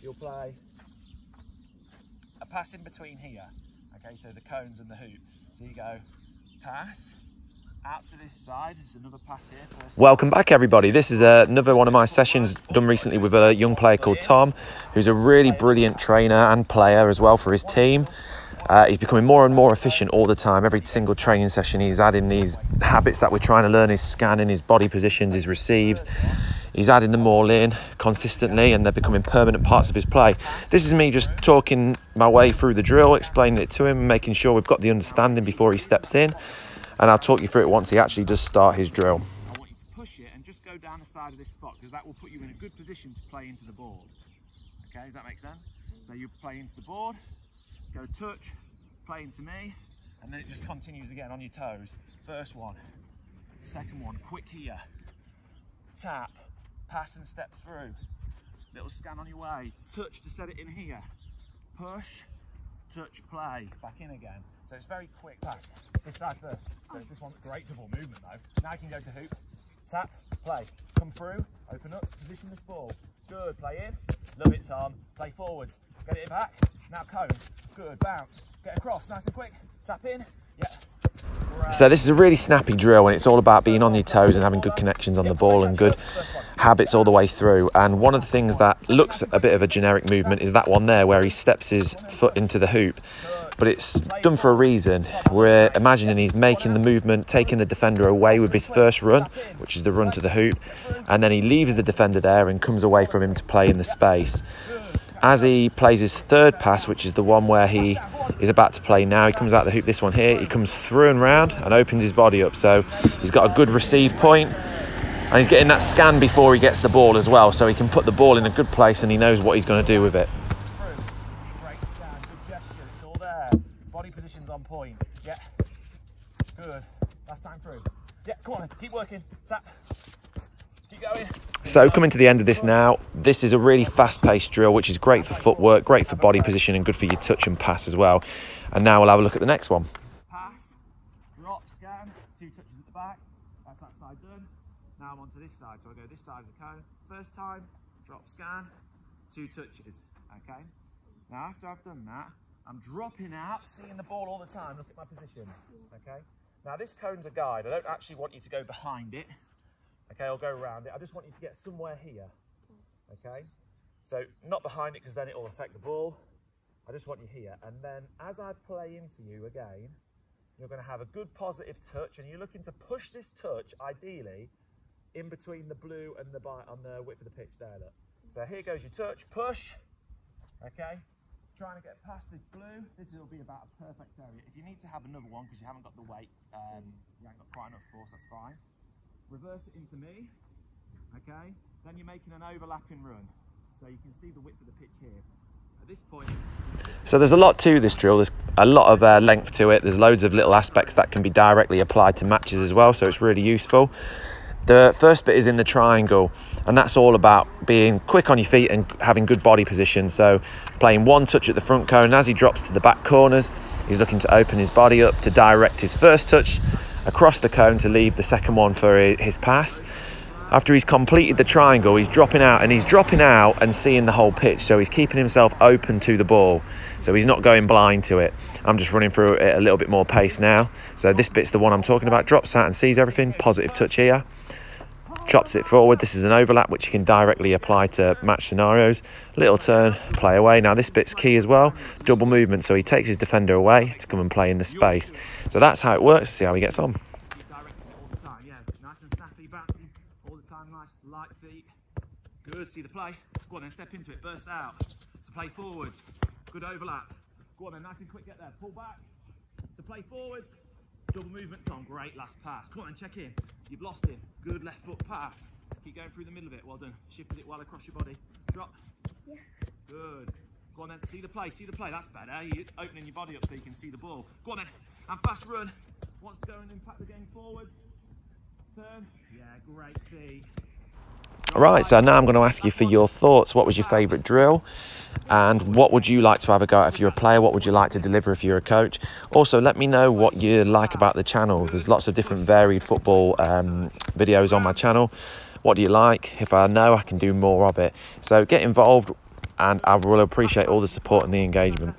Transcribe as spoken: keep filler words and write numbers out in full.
you'll play a pass in between here, okay, so the cones and the hoop. So you go pass, out to this side, there's another pass here. Welcome back everybody, this is uh, another one of my sessions done recently with a young player called Tom, who's a really brilliant trainer and player as well for his team. Uh, he's becoming more and more efficient all the time. Every single training session he's adding these habits that we're trying to learn, his scanning, his body positions, his receives. He's adding them all in consistently and they're becoming permanent parts of his play. This is me just talking my way through the drill, explaining it to him, making sure we've got the understanding before he steps in. And I'll talk you through it once he actually does start his drill. I want you to push it and just go down the side of this spot because that will put you in a good position to play into the board. Okay, does that make sense? So you play into the board, go touch, play into me, and then it just continues again on your toes. First one, second one, quick here, tap, pass and step through, little scan on your way, touch to set it in here, push, touch, play, back in again. So it's very quick pass, this side first, so it's this one, great double movement though. Now you can go to hoop, tap, play, come through, open up, position this ball, good, play in, love it Tom, play forwards, get it back, now cone, good, bounce, get across, nice and quick, tap in, yeah. So this is a really snappy drill and it's all about being on your toes and having good connections on the ball and good habits all the way through. And one of the things that looks a bit of a generic movement is that one there where he steps his foot into the hoop, but it's done for a reason. We're imagining he's making the movement, taking the defender away with his first run, which is the run to the hoop, and then he leaves the defender there and comes away from him to play in the space. As he plays his third pass, which is the one where he is about to play now, he comes out the hoop, this one here, he comes through and round and opens his body up. So he's got a good receive point and he's getting that scan before he gets the ball as well. So he can put the ball in a good place and he knows what he's going to do with it. Great scan, good gesture, it's all there. Body position's on point. Yeah, good. Last time through. Yeah, come on, keep working. Tap. Keep going. So coming to the end of this now, this is a really fast-paced drill, which is great for footwork, great for body position, and good for your touch and pass as well. And now we'll have a look at the next one. Pass, drop, scan, two touches at the back. That's that side done. Now I'm onto this side, so I go this side of the cone. First time, drop, scan, two touches. Okay. Now after I've done that, I'm dropping out, seeing the ball all the time. Look at my position. Okay. Now this cone's a guide. I don't actually want you to go behind it. Okay, I'll go around it. I just want you to get somewhere here. Okay? So not behind it because then it'll affect the ball. I just want you here. And then as I play into you again, you're going to have a good positive touch and you're looking to push this touch, ideally, in between the blue and the bite on the width of the pitch there. Look. So here goes your touch, push. Okay? Trying to get past this blue. This will be about a perfect area. If you need to have another one because you haven't got the weight, um, you haven't got quite enough force, that's fine. Reverse it into me, okay? Then you're making an overlapping run. So you can see the width of the pitch here. At this point... So there's a lot to this drill. There's a lot of uh, length to it. There's loads of little aspects that can be directly applied to matches as well, so it's really useful. The first bit is in the triangle, and that's all about being quick on your feet and having good body position. So playing one touch at the front cone. As he drops to the back corners, he's looking to open his body up to direct his first touch across the cone to leave the second one for his pass. After he's completed the triangle, he's dropping out and he's dropping out and seeing the whole pitch. So he's keeping himself open to the ball. So he's not going blind to it. I'm just running through it a little bit more pace now. So this bit's the one I'm talking about. Drops out and sees everything. Positive touch here. Chops it forward. This is an overlap which you can directly apply to match scenarios. Little turn, play away. Now this bit's key as well. Double movement. So he takes his defender away to come and play in the space. So that's how it works. See how he gets on. Light feet, good, see the play, go on then, step into it, burst out, to play forwards, good overlap, go on then, nice and quick, get there, pull back, to play forwards, double movement, Tom, great, last pass, come on then, check in, you've lost him, good left foot pass, keep going through the middle of it, well done, shifted it well across your body, drop, yeah. Good, go on then, see the play, see the play, that's better, you're opening your body up so you can see the ball, go on then, and fast run, wants to go and impact the game forwards, turn, yeah, great feet. All right, so now I'm going to ask you for your thoughts. What was your favourite drill? And what would you like to have a go at if you're a player? What would you like to deliver if you're a coach? Also, let me know what you like about the channel. There's lots of different varied football um, videos on my channel. What do you like? If I know, I can do more of it. So get involved. and I will appreciate all the support and the engagement.